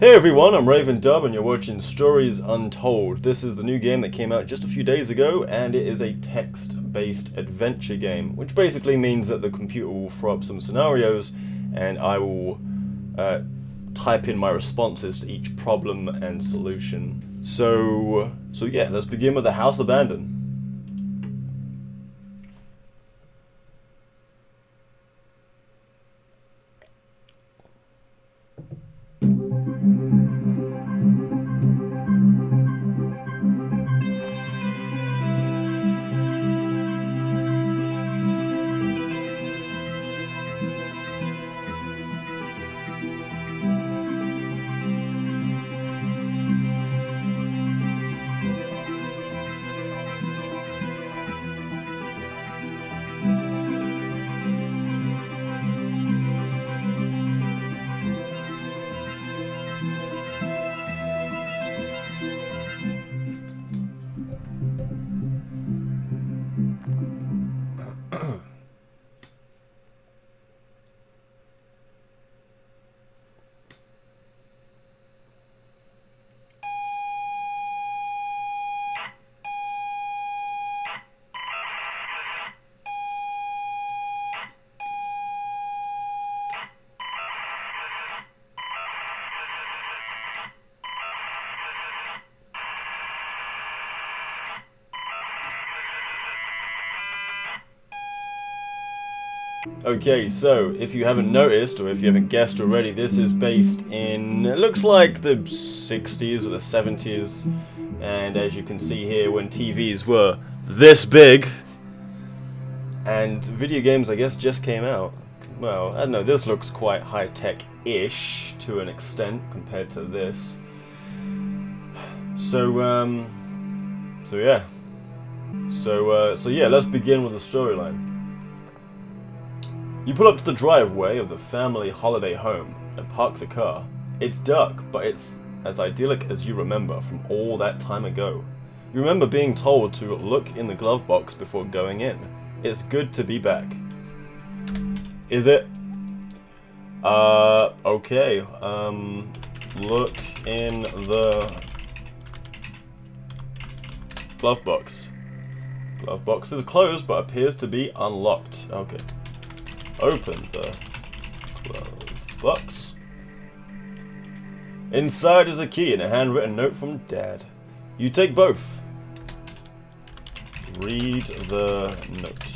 Hey everyone, I'm Raven Dub and you're watching Stories Untold. This is the new game that came out just a few days ago, and it is a text-based adventure game, which basically means that the computer will throw up some scenarios and I will type in my responses to each problem and solution. So yeah, let's begin with The House Abandon. Okay, so if you haven't noticed, or if you haven't guessed already, this is based in, it looks like the 60s or the 70s, and as you can see here, when TVs were this big, and video games, I guess, just came out. Well, I don't know, this looks quite high-tech-ish to an extent compared to this. So yeah, let's begin with the storyline. You pull up to the driveway of the family holiday home and park the car. It's dark, but it's as idyllic as you remember from all that time ago. You remember being told to look in the glove box before going in. It's good to be back. Is it? Okay. Look in the glove box. Glove box is closed, but appears to be unlocked. Okay. Open the glove box. Inside is a key and a handwritten note from Dad. You take both. Read the note.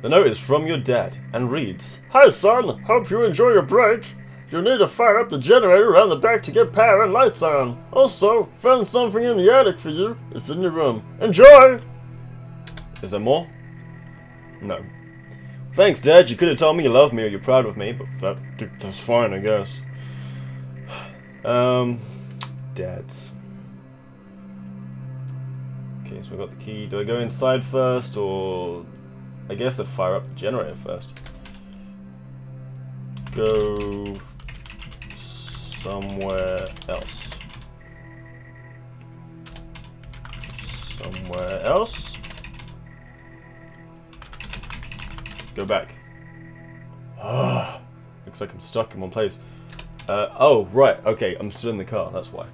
The note is from your dad and reads, "Hi son, hope you enjoy your break. You'll need to fire up the generator around the back to get power and lights on. Also, found something in the attic for you. It's in your room. Enjoy!" Is there more? No. Thanks, Dad. You could have told me you love me or you're proud of me, but that's fine, I guess. Dad's. Okay, so we got the key. Do I go inside first, or I guess I fire up the generator first? Go somewhere else. Somewhere else. Go back. Ah, looks like I'm stuck in one place. Oh, right. Okay, I'm still in the car. That's why.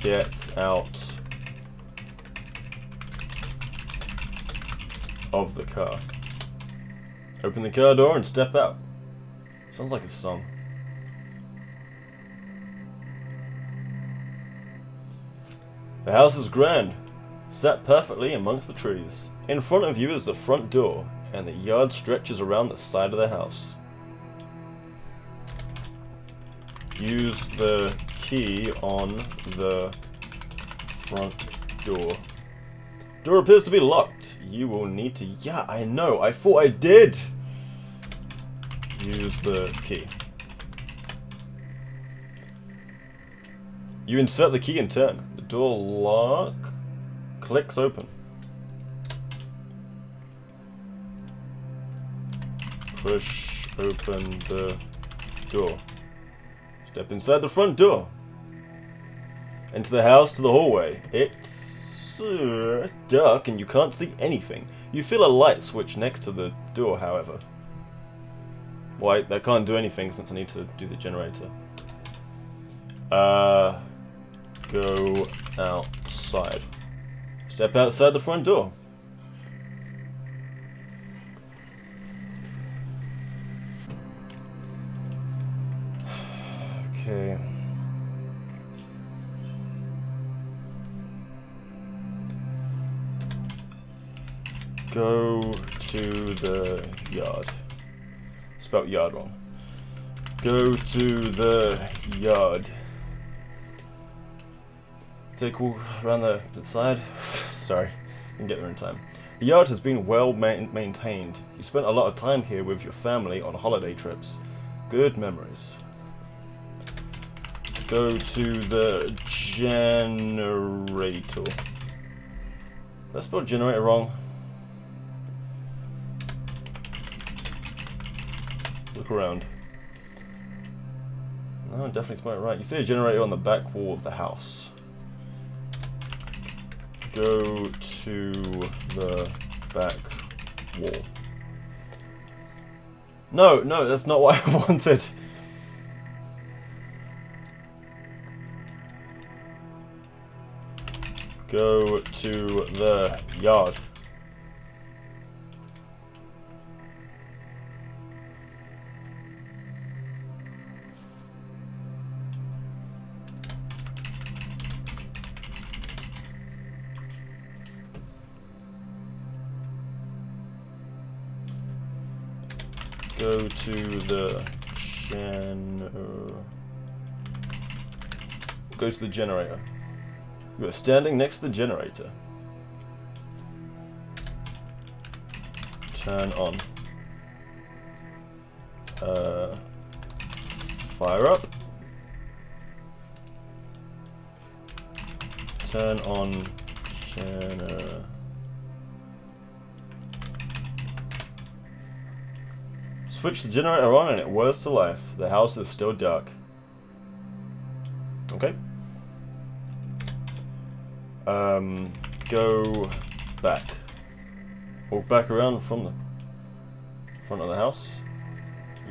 Get out of the car. Open the car door and step out. Sounds like a song. The house is grand. Sat perfectly amongst the trees. In front of you is the front door, and the yard stretches around the side of the house. Use the key on the front door. Door appears to be locked. You will need to... Yeah, I know. I thought I did. Use the key. You insert the key and turn. The door lock... clicks open. Push open the door. Step inside the front door. Into the house, to the hallway. It's dark and you can't see anything. You feel a light switch next to the door, however. Why? That can't do anything since I need to do the generator. Go outside. Step outside the front door. Okay. Go to the yard. Spelt yard wrong. Go to the yard. Take a walk around the side. Sorry, didn't get there in time. The yard has been well maintained. You spent a lot of time here with your family on holiday trips. Good memories. Go to the generator. Did I spell generator wrong? Look around. No, definitely spelled it right. You see a generator on the back wall of the house. Go to the back wall. No, no, that's not what I wanted. Go to the yard. Go to the generator. You are standing next to the generator. Turn on. Fire up. Turn on generator. Switch the generator on and it whirs to life. The house is still dark. Okay. Go back. Walk back around from the front of the house.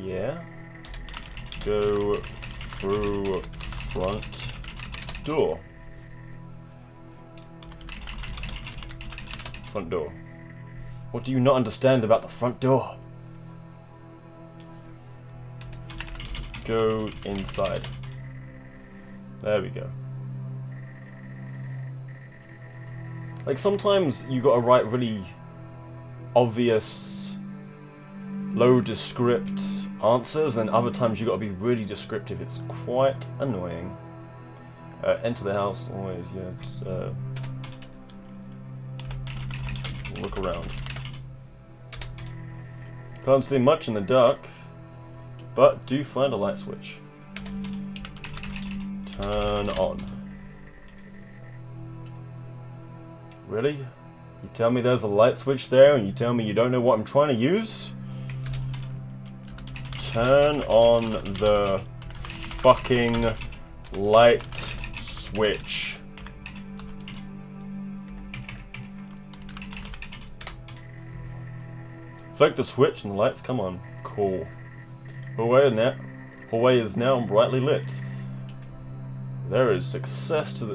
Yeah. Go through front door. Front door. What do you not understand about the front door? Go inside. There we go. Like, sometimes you gotta write really obvious, low descript answers, and other times you gotta be really descriptive. It's quite annoying. Enter the house, always, yeah. Just, look around. Can't see much in the dark, but do find a light switch. Turn on. Really? You tell me there's a light switch there and you tell me you don't know what I'm trying to use? Turn on the fucking light switch. Flick the switch and the lights come on. Cool. Hallway is now brightly lit. There is access to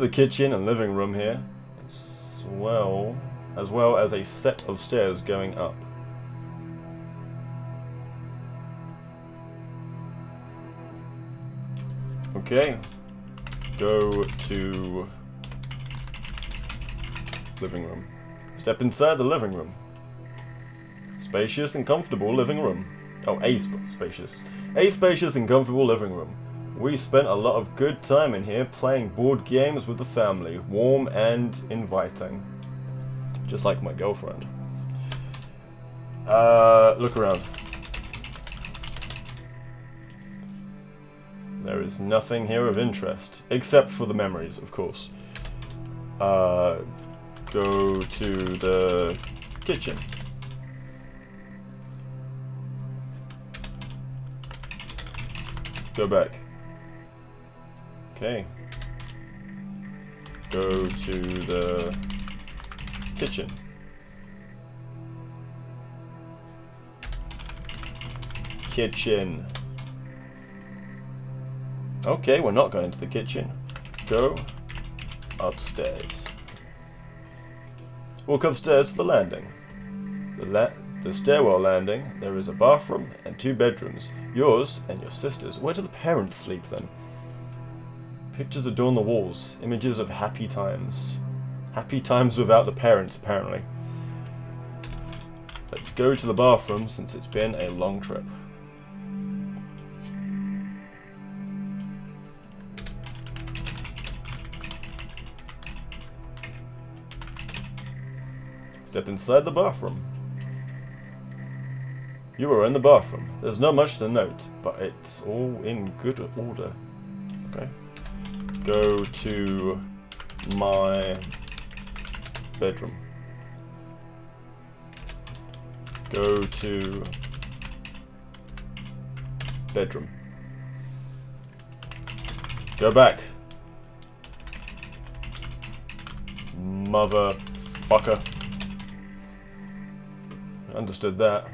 the kitchen and living room here, as well as a set of stairs going up. Okay, go to living room. Step inside the living room. Spacious and comfortable living room. Oh, a spacious and comfortable living room. We spent a lot of good time in here playing board games with the family, warm and inviting. Just like my girlfriend. Look around. There is nothing here of interest, except for the memories, of course. Go to the kitchen. Go back. Okay. Go to the kitchen. Kitchen. Okay, we're not going to the kitchen. Go upstairs. Walk upstairs to the landing. The stairwell landing, there is a bathroom and 2 bedrooms. Yours and your sister's. Where do the parents sleep then? Pictures adorn the walls. Images of happy times. Happy times without the parents, apparently. Let's go to the bathroom since it's been a long trip. Step inside the bathroom. You are in the bathroom. There's not much to note, but it's all in good order. Okay. Go to my bedroom. Go to bedroom. Go back. Motherfucker. Understood that.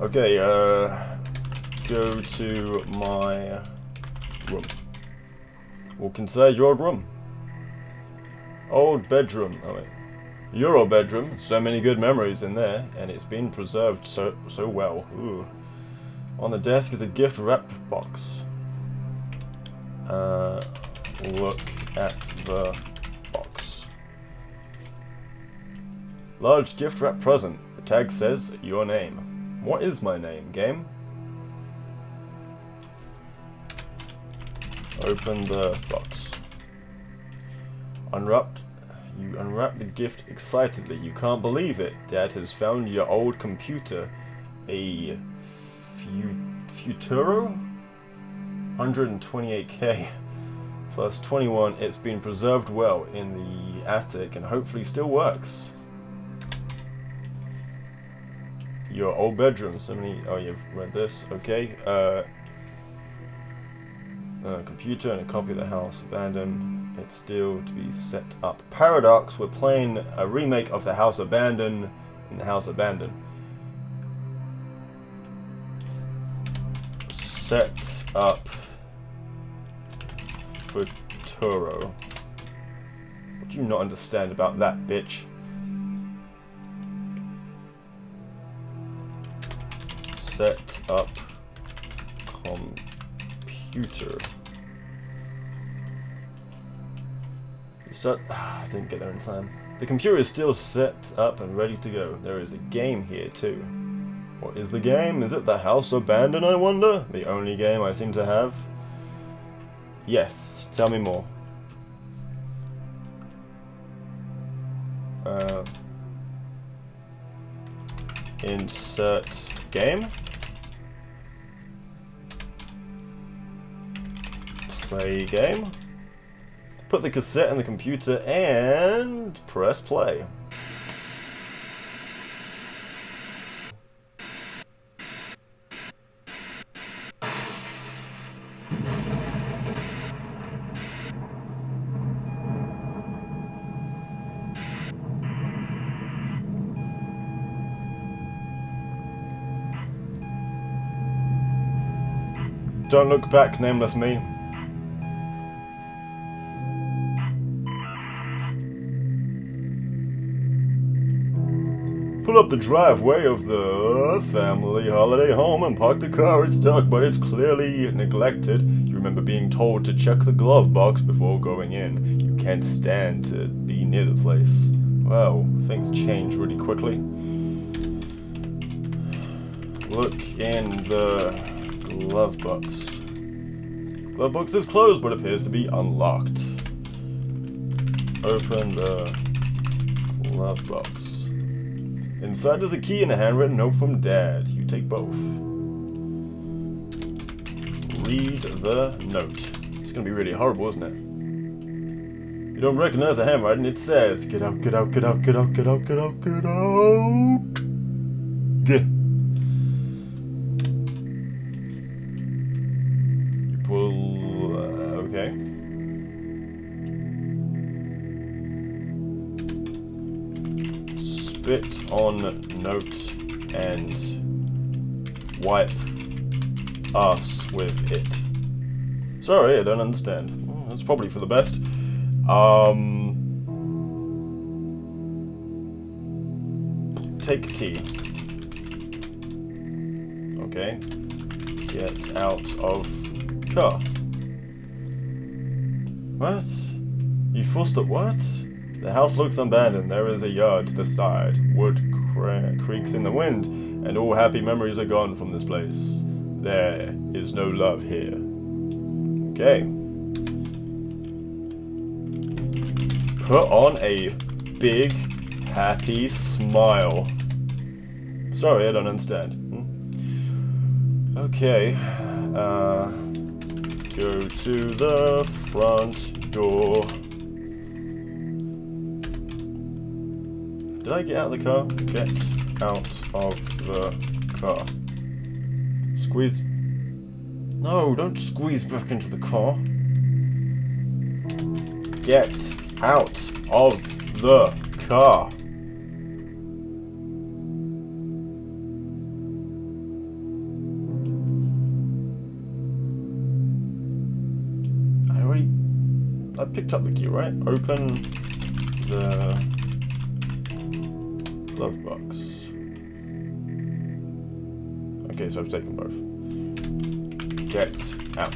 Okay, go to my room. Walk inside your room. Old bedroom. Oh wait. Your old bedroom. So many good memories in there, and it's been preserved so well. Ooh. On the desk is a gift wrap box. Look at the box. Large gift wrap present. The tag says your name. What is my name, game? Open the box. You unwrap the gift excitedly. You can't believe it. Dad has found your old computer. A Futuro? 128K. Plus 21. It's been preserved well in the attic and hopefully still works. Your old bedroom, so many... Oh, you've read this. Okay. A computer and a copy of The House Abandon. It's still to be set up. Paradox, we're playing a remake of The House Abandon in The House Abandon. Set up Futuro. What do you not understand about that, bitch? Set up computer. I didn't get there in time. The computer is still set up and ready to go. There is a game here too. What is the game? Is it The House Abandon, I wonder? The only game I seem to have? Yes, tell me more. Insert game. Play game. Put the cassette in the computer and press play. Don't look back, nameless me. Pull up the driveway of the family holiday home and park the car. It's stuck, but it's clearly neglected. You remember being told to check the glove box before going in. You can't stand to be near the place. Wow, things change really quickly. Look in the... glove box. Glove box is closed but appears to be unlocked. Open the glove box. Inside is a key and a handwritten note from Dad. You take both. Read the note. It's gonna be really horrible, isn't it? You don't recognize the handwriting. It says, "Get out, get out, get out, get out, get out, get out, get out." Get. Pull Okay. Spit on note and wipe us with it. Sorry, I don't understand. Well, that's probably for the best. Take a key. Okay. Get out of car. What? You fussed at what? The house looks abandoned. There is a yard to the side. Wood creaks in the wind, and all happy memories are gone from this place. There is no love here. Okay. Put on a big, happy smile. Sorry, I don't understand. Okay, go to the front door. Did I get out of the car? Get out of the car. Squeeze. No, don't squeeze back into the car. Get out of the car. I picked up the key, right? Open the glove box. Okay, so I've taken both. Get out.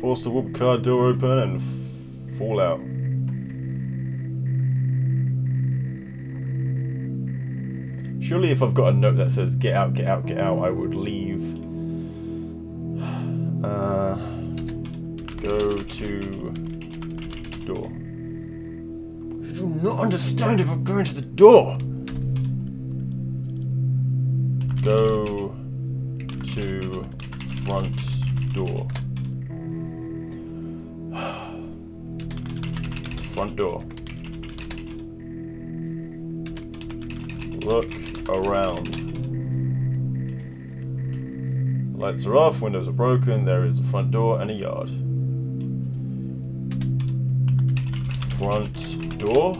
Force the whoop car door open and fall out. Surely if I've got a note that says get out, get out, get out, I would leave. Go to... door. You do not understand if I'm going to the door. Go to front door. Front door. Look around. Lights are off, windows are broken, there is a front door and a yard. Front door.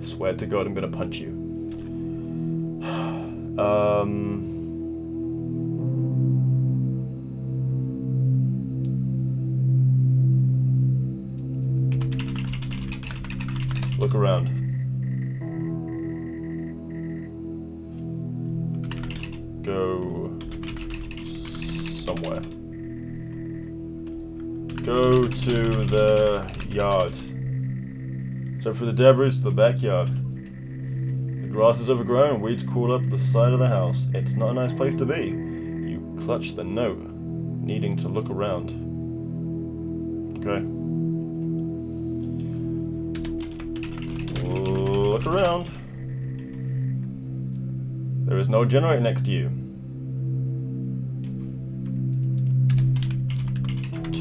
I swear to God, I'm gonna punch you. Look around. Go somewhere. Go to the yard. So for the debris to the backyard. The grass is overgrown, weeds crawl up the side of the house. It's not a nice place to be. You clutch the note, needing to look around. Okay. Look around. There is no generator next to you.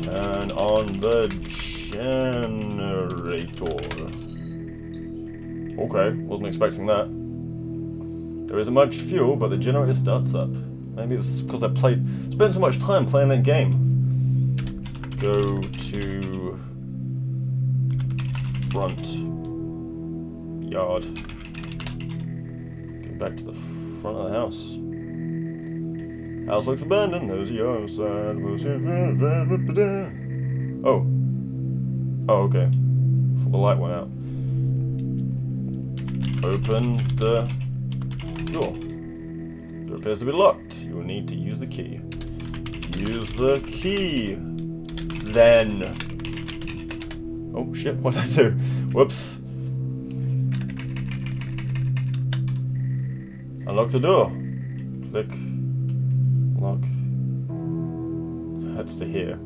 Turn on the generator. Okay, wasn't expecting that. There isn't much fuel, but the generator starts up. Maybe it's because I spent so much time playing that game. Go to front yard. Go back to the front of the house. House looks abandoned, there's your outside. Oh. Oh, okay. Before the light went out. Open the door. It appears to be locked. You will need to use the key. Use the key. Then. Oh shit, what did I do? Whoops. Unlock the door. Click. Lock. Heads to here.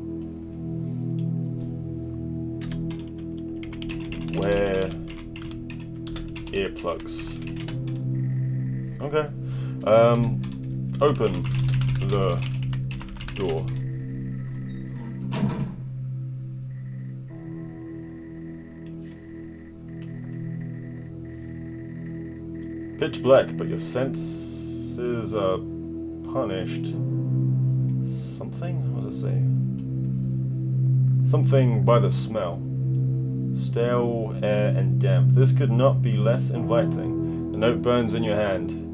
Wear earplugs. Okay. Open the door. Pitch black, but your senses are punished. Something? Was it to see. Something by the smell. Stale air and damp. This could not be less inviting. The note burns in your hand.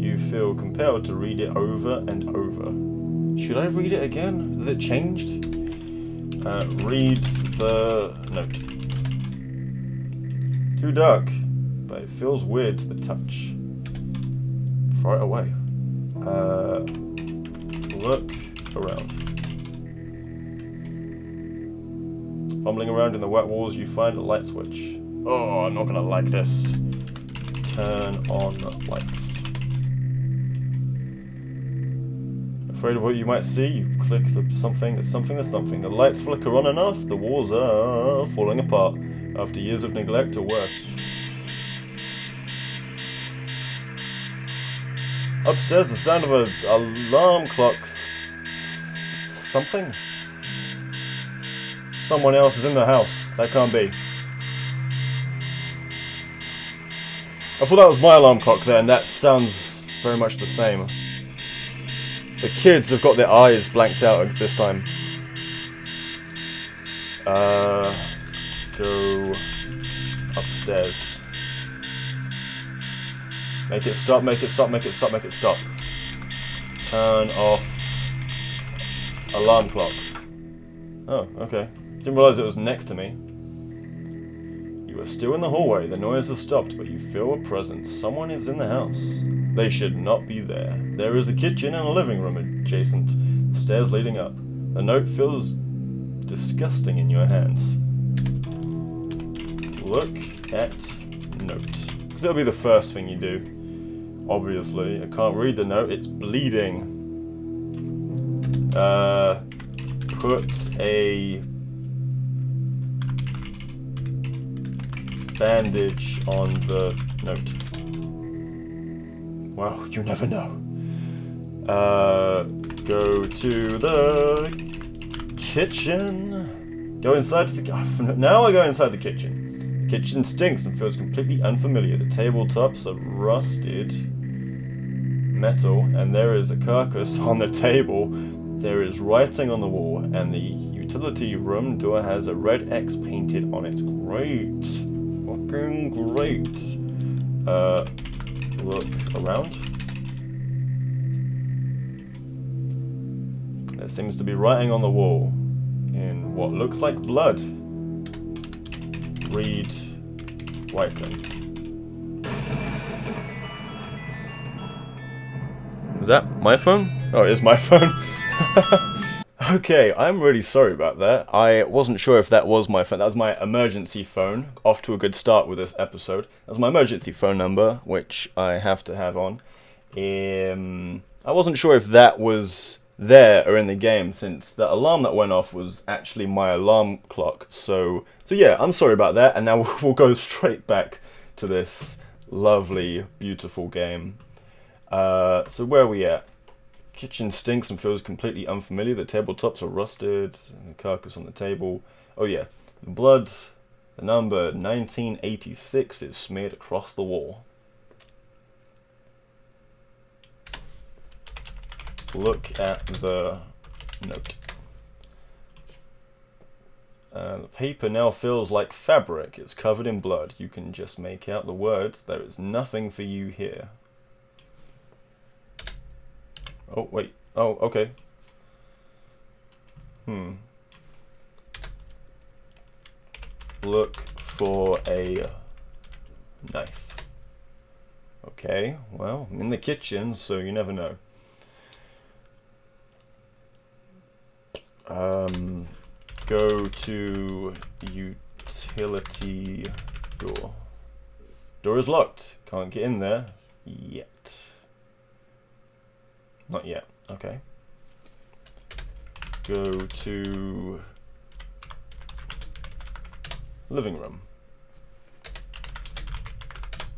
You feel compelled to read it over and over. Should I read it again? Has it changed? Read the note. Too dark, but it feels weird to the touch. Throw it away. Look around. Fumbling around in the wet walls, you find a light switch. Oh, I'm not gonna like this. Turn on lights. Afraid of what you might see, you click the something, the something, the something. The lights flicker on and off. The walls are falling apart after years of neglect or worse. Upstairs, the sound of an alarm clock. Something? Someone else is in the house. That can't be. I thought that was my alarm clock there, and that sounds very much the same. The kids have got their eyes blanked out this time. Go upstairs. Make it stop, make it stop, make it stop, make it stop. Turn off alarm clock. Oh, okay. Didn't realize it was next to me. You are still in the hallway. The noise has stopped, but you feel a presence. Someone is in the house. They should not be there. There is a kitchen and a living room adjacent. The stairs leading up. The note feels disgusting in your hands. Look at note. Because that'll be the first thing you do. Obviously. I can't read the note. It's bleeding. Put a bandage on the note. Wow, you never know. Go to the kitchen. Go inside to the... Now I go inside the kitchen. The kitchen stinks and feels completely unfamiliar. The tabletops are rusted metal, and there is a carcass on the table. There is writing on the wall, and the utility room door has a red X painted on it. Great. Fucking great. Look around. There seems to be writing on the wall in what looks like blood. Read writing. Was that my phone? Oh, it is my phone. Okay, I'm really sorry about that. I wasn't sure if that was my phone. That was my emergency phone. Off to a good start with this episode. That's my emergency phone number, which I have to have on. I wasn't sure if that was there or in the game, since the alarm that went off was actually my alarm clock. So yeah, I'm sorry about that. And now we'll go straight back to this lovely, beautiful game. So where are we at? Kitchen stinks and feels completely unfamiliar. The tabletops are rusted. The carcass on the table. Oh yeah. The blood, the number 1986 is smeared across the wall. Look at the note. The paper now feels like fabric. It's covered in blood. You can just make out the words. There is nothing for you here. Oh, wait. Oh, okay. Look for a knife. Okay, well, I'm in the kitchen, so you never know. Go to utility door. Door is locked. Can't get in there yet. Not yet, okay. Go to living room.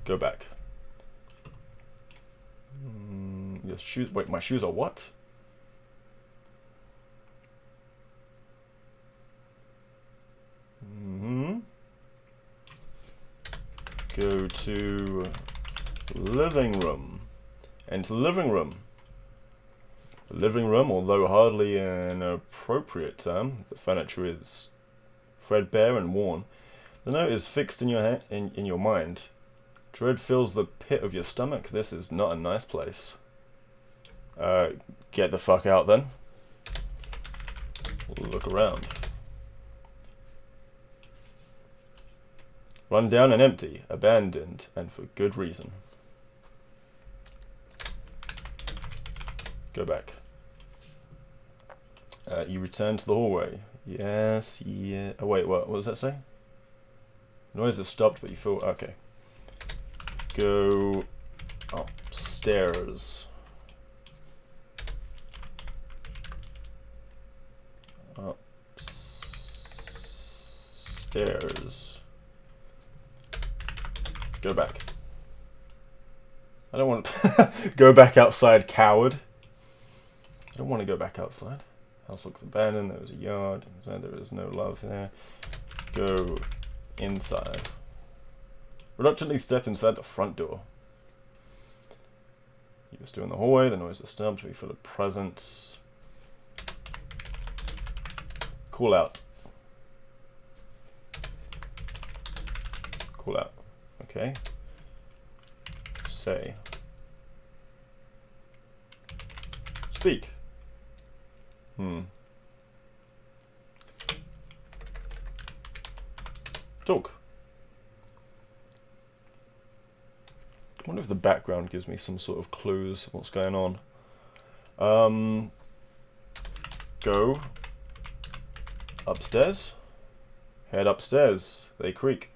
Go back. Your shoes, wait, my shoes are what? Go to living room. Enter living room. The living room, although hardly an appropriate term, the furniture is threadbare and worn. The note is fixed in your your mind. Dread fills the pit of your stomach. This is not a nice place. Get the fuck out then. Look around. Run down and empty, abandoned, and for good reason. Go back. You return to the hallway. Yes, yeah. Oh wait, what does that say? The noise has stopped, but you feel okay. Go upstairs. Upstairs. Go back. I don't want to go back outside, coward. I don't want to go back outside. House looks abandoned. There was a yard. There is no love there. Go inside. Reluctantly step inside the front door. You were still in the hallway, the noise disturbed, we feel a presence. Call out. Call out. Okay. Say. Speak. Talk. I wonder if the background gives me some sort of clues of what's going on. Go upstairs. Head upstairs. They creak.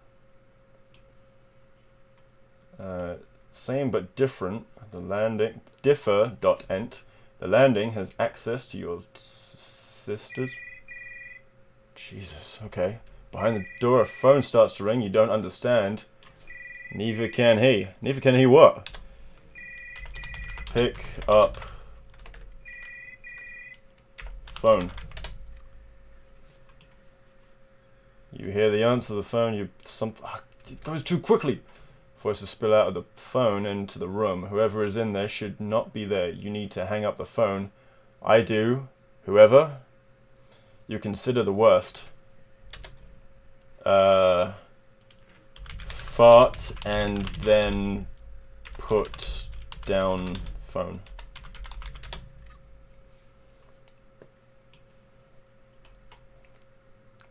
Same but different. The landing differ. Ent. The landing has access to your sisters. Jesus. Okay. Behind the door, a phone starts to ring. You don't understand. Neither can he. Neither can he what? Pick up phone. You hear the answer to the phone. It goes too quickly. Voices spill out of the phone into the room. Whoever is in there should not be there. You need to hang up the phone. I do. Whoever. You consider the worst. Fart and then put down phone.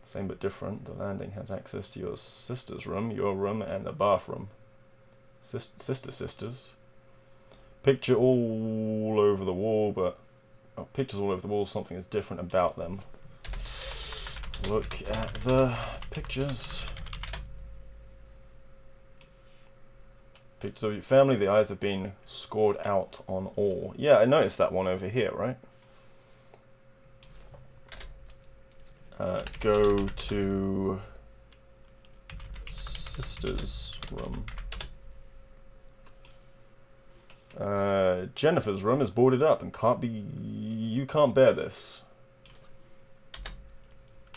Same but different. The landing has access to your sister's room, your room, and the bathroom. Sisters. Picture all over the wall, but... Oh, pictures all over the wall. Something is different about them. Look at the pictures. Pictures of your family, the eyes have been scored out on all. Yeah, I noticed that one over here, right? Go to sister's room. Jennifer's room is boarded up and can't be... You can't bear this.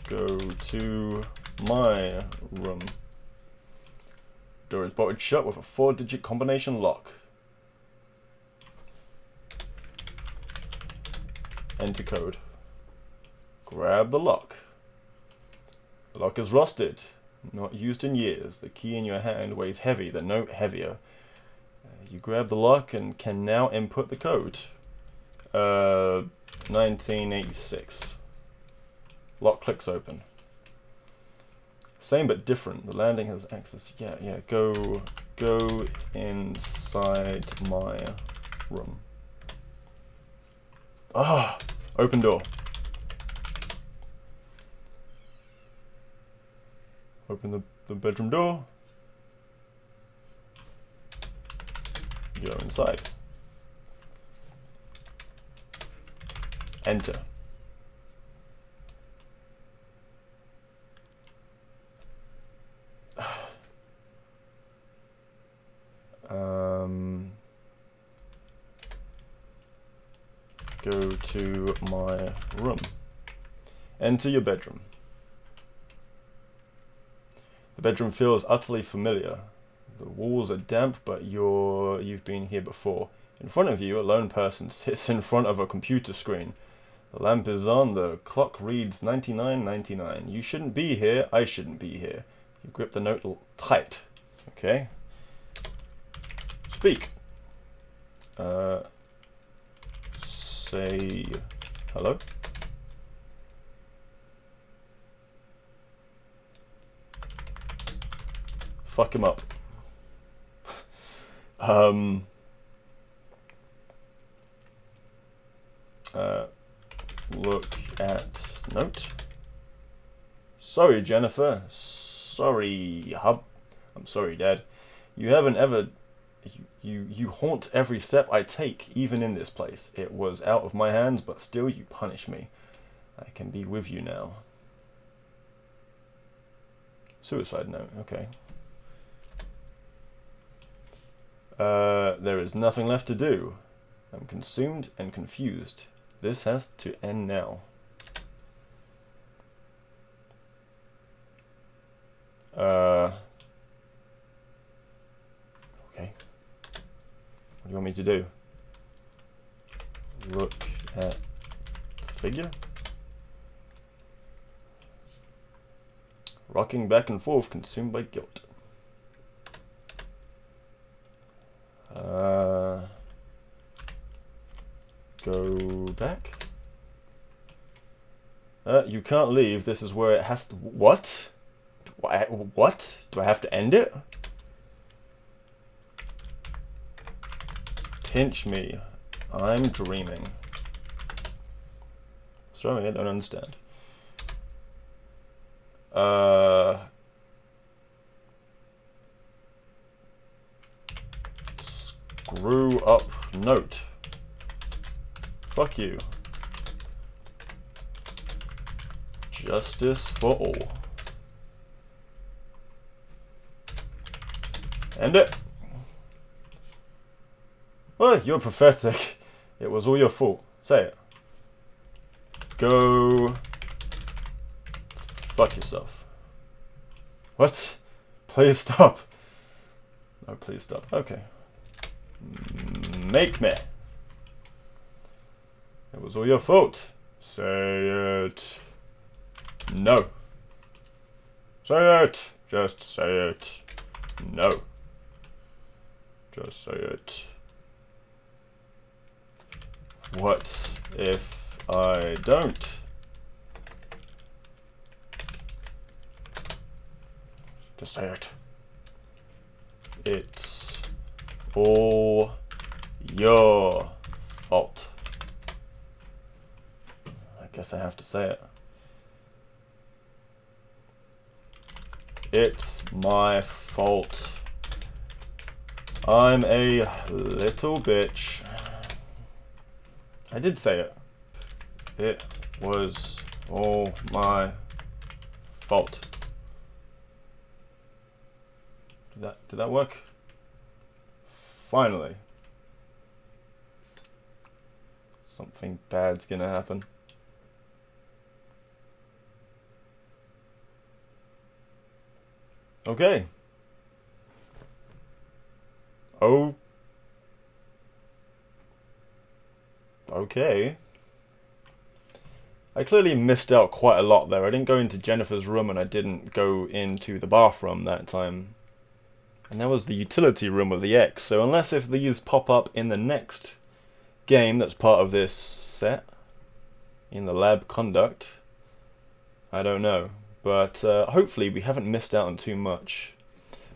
Go to my room. Door is bolted shut with a 4-digit combination lock. Enter code. Grab the lock. The lock is rusted, not used in years. The key in your hand weighs heavy, the note heavier. You grab the lock and can now input the code. 1986. Lock clicks open. Same but different. The landing has access. Yeah. Go inside my room. Ah! Open door. Open the bedroom door. Go inside. Enter. Go to my room. Enter your bedroom. The bedroom feels utterly familiar. The walls are damp, but you've been here before. In front of you, a lone person sits in front of a computer screen. The lamp is on, the clock reads 99:99. You shouldn't be here, I shouldn't be here. You grip the note tight. Okay. Speak. Say hello. Fuck him up. Look at note. Sorry, Jennifer. Sorry, Hub. I'm sorry, Dad. You haven't ever... You haunt every step I take, even in this place. It was out of my hands, but still you punish me. I can be with you now. Suicide note. Okay. There is nothing left to do. I'm consumed and confused. This has to end now. Okay. What do you want me to do? Look at figure. Rocking back and forth, consumed by guilt. Go back. You can't leave. This is where it has to... What? What? Do I have to end it? Pinch me. I'm dreaming. Sorry, I don't understand. Screw up note. Fuck you. Justice for all. End it. Oh, you're pathetic. It was all your fault. Say it. Go fuck yourself. What? Please stop. No, please stop. Okay. Make me. It was all your fault. Say it. No. Say it. Just say it. No. Just say it. What if I don't? Just say it. It's all your fault. Guess I have to say it. It's my fault. I'm a little bitch. I did say it. It was all my fault. Did that work? Finally. Something bad's gonna happen. Okay. Oh. Okay. I clearly missed out quite a lot there. I didn't go into Jennifer's room and I didn't go into the bathroom that time. And that was the utility room of the X. So unless if these pop up in the next game that's part of this set, in the Lab Conduct, I don't know. But hopefully we haven't missed out on too much.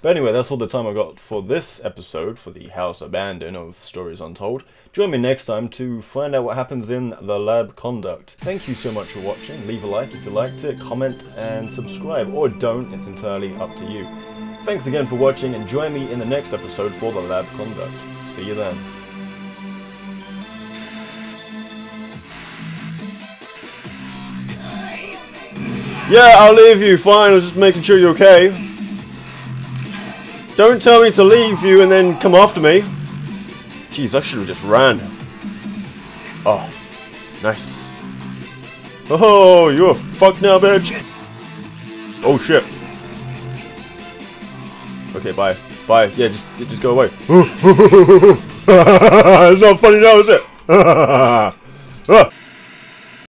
But anyway, that's all the time I got for this episode, for the House Abandon of Stories Untold. Join me next time to find out what happens in the Lab Conduct. Thank you so much for watching. Leave a like if you liked it, comment and subscribe, or don't, it's entirely up to you. Thanks again for watching and join me in the next episode for the Lab Conduct. See you then. Yeah, I'll leave you, fine, I was just making sure you're okay. Don't tell me to leave you and then come after me. Jeez, I should've just ran. Oh, nice. Oh, you're fucked now, bitch. Oh, shit. Okay, bye. Bye. Yeah, just go away. It's not funny now, is it?